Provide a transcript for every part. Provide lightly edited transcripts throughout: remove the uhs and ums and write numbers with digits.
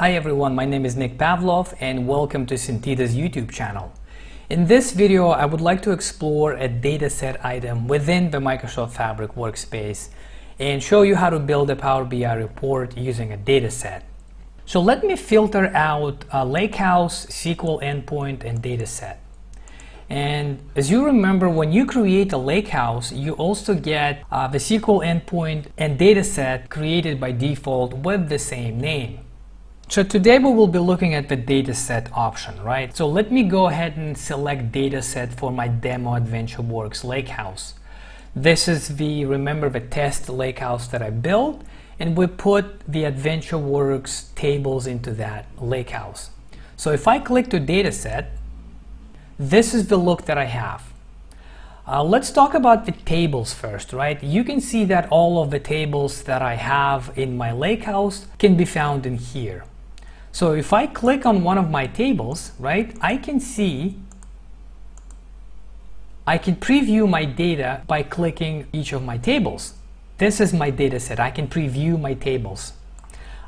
Hi everyone, my name is Nick Pavlov and welcome to Sentita's YouTube channel. In this video, I would like to explore a dataset item within the Microsoft Fabric workspace and show you how to build a Power BI report using a dataset. So let me filter out Lakehouse, SQL Endpoint and dataset. And as you remember, when you create a Lakehouse, you also get the SQL Endpoint and dataset created by default with the same name. So today we will be looking at the dataset option, right? So let me go ahead and select dataset for my demo AdventureWorks Lakehouse. This is remember the test Lakehouse that I built, and we put the AdventureWorks tables into that Lakehouse. So if I click to dataset, this is the look that I have. Let's talk about the tables first, right? You can see that all of the tables that I have in my Lakehouse can be found in here. So if I click on one of my tables, right, I can preview my data by clicking each of my tables. This is my data set. I can preview my tables.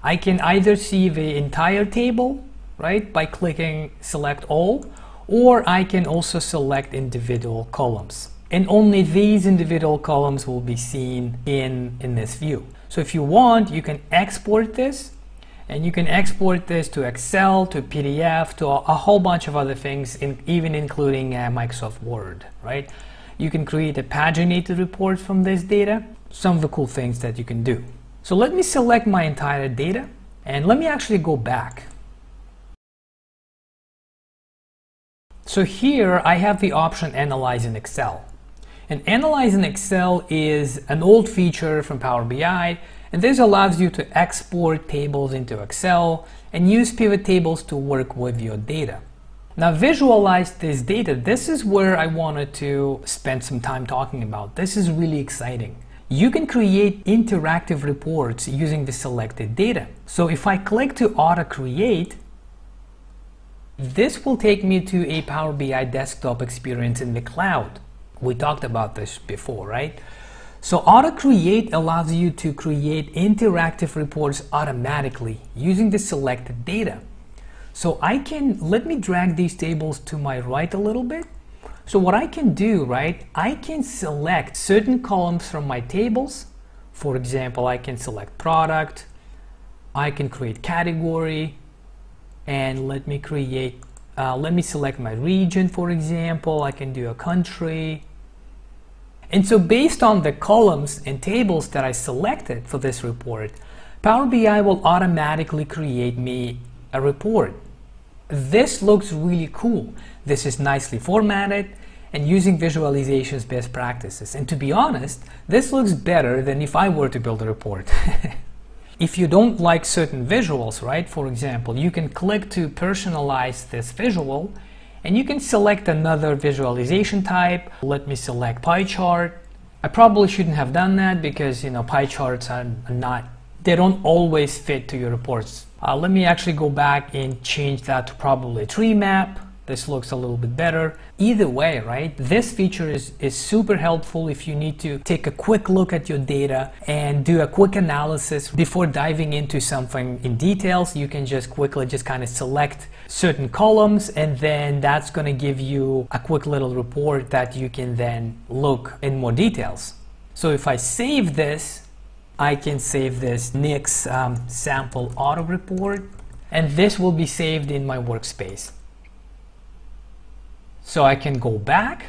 I can either see the entire table, right, by clicking select all, or I can also select individual columns. And only these individual columns will be seen in this view. So if you want, you can export this. And you can export this to Excel, to PDF, to a whole bunch of other things, even including Microsoft Word, right? You can create a paginated report from this data. Some of the cool things that you can do. So let me select my entire data, and let me actually go back. So here I have the option Analyze in Excel. And Analyze in Excel is an old feature from Power BI. And this allows you to export tables into Excel and use pivot tables to work with your data. Now visualize this data. This is where I wanted to spend some time talking about. This is really exciting. You can create interactive reports using the selected data. So if I click to AutoCreate, this will take me to a Power BI desktop experience in the cloud. We talked about this before, right? So AutoCreate allows you to create interactive reports automatically using the selected data. So let me drag these tables to my right a little bit. So what I can do, right, I can select certain columns from my tables. For example, I can select product, I can create category, and let me select my region, for example. I can do a country. And so based on the columns and tables that I selected for this report, Power BI will automatically create me a report. This looks really cool. This is nicely formatted and using visualizations best practices. And to be honest, this looks better than if I were to build a report. If you don't like certain visuals, right, for example, you can click to personalize this visual. And you can select another visualization type. Let me select pie chart. I probably shouldn't have done that because, you know, pie charts are not, they don't always fit to your reports. Let me actually go back and change that to probably a tree map. This looks a little bit better. Either way, right, this feature is super helpful if you need to take a quick look at your data and do a quick analysis before diving into something in details. You can just quickly just kind of select certain columns, and then that's going to give you a quick little report that you can then look in more details. So if I save this, I can save this Nick's sample auto report, and this will be saved in my workspace. So I can go back.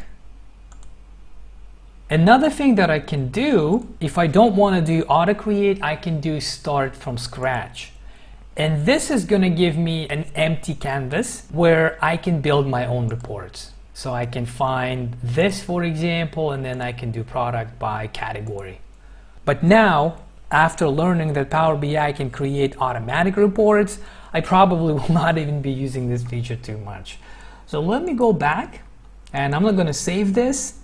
Another thing that I can do, if I don't want to do AutoCreate, I can do start from scratch. And this is going to give me an empty canvas where I can build my own reports. So I can find this, for example, and then I can do product by category. But now, after learning that Power BI can create automatic reports, I probably will not even be using this feature too much. So let me go back, and I'm not going to save this.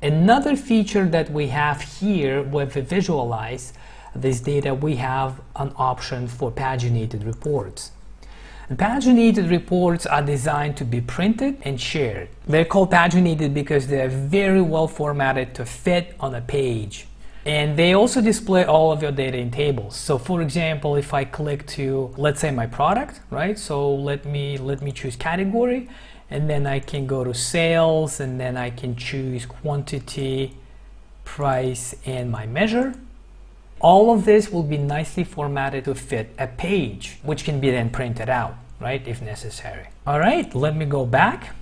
Another feature that we have here where we visualize this data, we have an option for paginated reports. And paginated reports are designed to be printed and shared. They're called paginated because they're very well formatted to fit on a page. And they also display all of your data in tables. So for example, if I click to, let's say, my product, right? So let me choose category, and then I can go to sales, and then I can choose quantity, price, and my measure. All of this will be nicely formatted to fit a page, which can be then printed out, right, if necessary. All right, let me go back.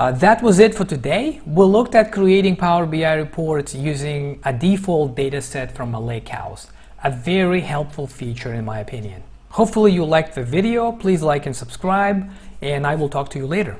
That was it for today. We looked at creating Power BI reports using a default data set from a Lakehouse, a very helpful feature in my opinion. Hopefully you liked the video. Please like and subscribe, and I will talk to you later.